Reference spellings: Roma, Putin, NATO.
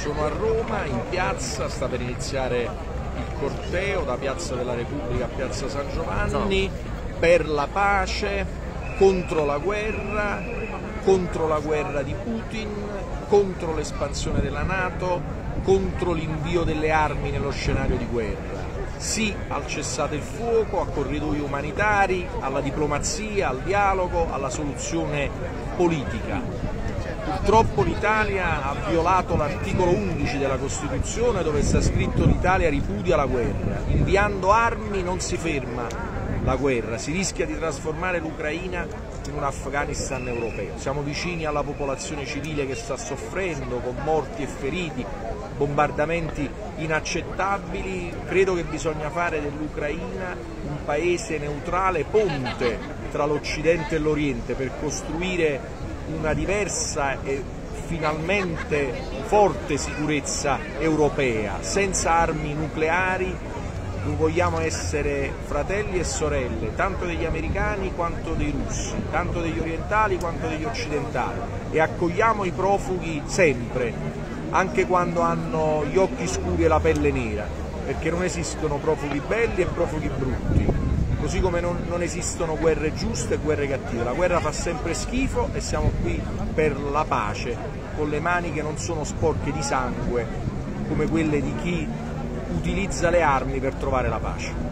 Sono a Roma, in piazza, sta per iniziare il corteo da Piazza della Repubblica a Piazza San Giovanni, per la pace, contro la guerra di Putin, contro l'espansione della NATO, contro l'invio delle armi nello scenario di guerra. Sì al cessate il fuoco, a corridoi umanitari, alla diplomazia, al dialogo, alla soluzione politica. Purtroppo l'Italia ha violato l'articolo 11 della Costituzione, dove sta scritto: l'Italia ripudia la guerra. Inviando armi non si ferma la guerra, si rischia di trasformare l'Ucraina in un Afghanistan europeo. Siamo vicini alla popolazione civile che sta soffrendo, con morti e feriti, bombardamenti inaccettabili. Credo che bisogna fare dell'Ucraina un paese neutrale, ponte tra l'Occidente e l'Oriente, per costruire una diversa e finalmente forte sicurezza europea, senza armi nucleari. Vogliamo essere fratelli e sorelle, tanto degli americani quanto dei russi, tanto degli orientali quanto degli occidentali, e accogliamo i profughi sempre, anche quando hanno gli occhi scuri e la pelle nera, perché non esistono profughi belli e profughi brutti. Così come non esistono guerre giuste e guerre cattive. La guerra fa sempre schifo e siamo qui per la pace, con le mani che non sono sporche di sangue, come quelle di chi utilizza le armi per trovare la pace.